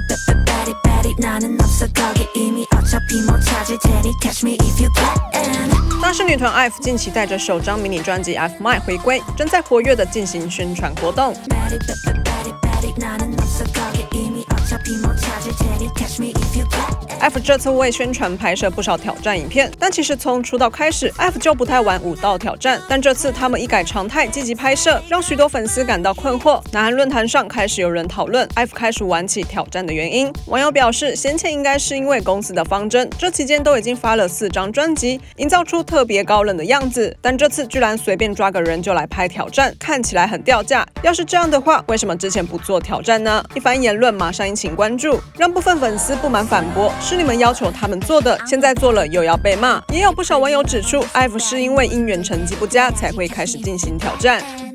bad bad 나는 없어 거기 이미 어차피 못 찾을 테니 catch me if you can。 当时女团 F 近期带着首张迷你专辑《F My》回归，正在活跃地进行宣传活动。 F 这次为宣传拍摄不少挑战影片，但其实从出道开始 ，F 就不太玩舞蹈挑战。但这次他们一改常态，积极拍摄，让许多粉丝感到困惑。南韩论坛上开始有人讨论 F 开始玩起挑战的原因。网友表示，先前应该是因为公司的方针，这期间都已经发了4张专辑，营造出特别高冷的样子，但这次居然随便抓个人就来拍挑战，看起来很掉价。要是这样的话，为什么之前不做挑战呢？一番言论马上引起关注，让部分粉丝不满反驳。 是你们要求他们做的，现在做了又要被骂。也有不少网友指出，F 是因为音源成绩不佳才会开始进行挑战。